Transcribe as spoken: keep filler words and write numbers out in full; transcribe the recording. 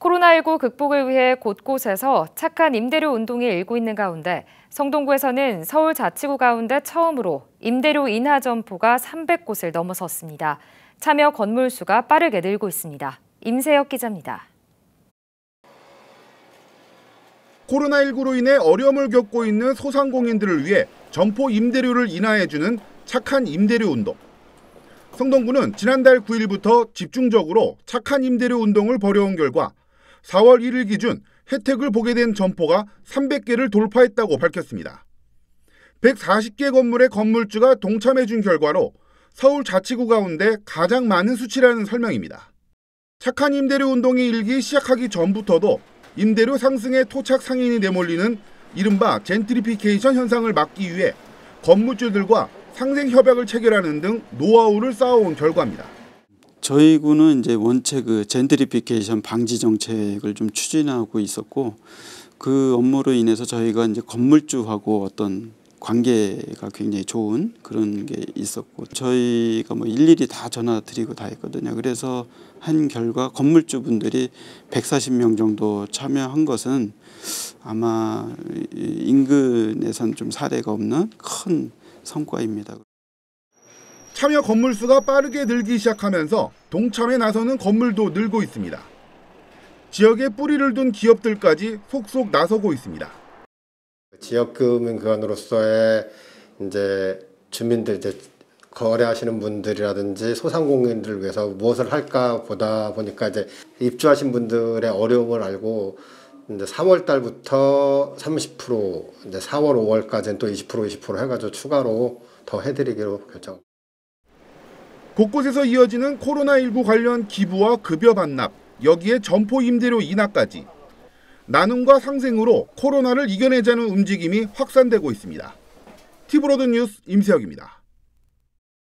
코로나 일구 극복을 위해 곳곳에서 착한 임대료 운동이 일고 있는 가운데 성동구에서는 서울 자치구 가운데 처음으로 임대료 인하 점포가 삼백 곳을 넘어섰습니다. 참여 건물 수가 빠르게 늘고 있습니다. 임세혁 기자입니다. 코로나 일구로 인해 어려움을 겪고 있는 소상공인들을 위해 점포 임대료를 인하해주는 착한 임대료 운동. 성동구는 지난달 구 일부터 집중적으로 착한 임대료 운동을 벌여온 결과 사월 일 일 기준 혜택을 보게 된 점포가 삼백 개를 돌파했다고 밝혔습니다. 백사십 개 건물의 건물주가 동참해준 결과로 서울 자치구 가운데 가장 많은 수치라는 설명입니다. 착한 임대료 운동이 일기 시작하기 전부터도 임대료 상승에 토착 상인이 내몰리는 이른바 젠트리피케이션 현상을 막기 위해 건물주들과 상생 협약을 체결하는 등 노하우를 쌓아온 결과입니다. 저희 구는 이제 원체 그 젠트리피케이션 방지 정책을 좀 추진하고 있었고, 그 업무로 인해서 저희가 이제 건물주하고 어떤 관계가 굉장히 좋은 그런 게 있었고, 저희가 뭐 일일이 다 전화 드리고 다 했거든요. 그래서 한 결과 건물주분들이 백사십 명 정도 참여한 것은 아마 인근에선 좀 사례가 없는 큰 성과입니다. 참여 건물 수가 빠르게 늘기 시작하면서 동참에 나서는 건물도 늘고 있습니다. 지역에 뿌리를 둔 기업들까지 속속 나서고 있습니다. 지역금융기관으로서의 이제 주민들, 이제 거래하시는 분들이라든지 소상공인들을 위해서 무엇을 할까 보다 보니까 이제 입주하신 분들의 어려움을 알고 이제 삼월 달부터 삼십 퍼센트, 이제 사월, 오월까지는 또 이십 퍼센트, 이십 퍼센트 해가지고 추가로 더 해드리기로 결정. 곳곳에서 이어지는 코로나 일구 관련 기부와 급여 반납, 여기에 점포 임대료 인하까지. 나눔과 상생으로 코로나를 이겨내자는 움직임이 확산되고 있습니다. 티브로드 뉴스 임세혁입니다.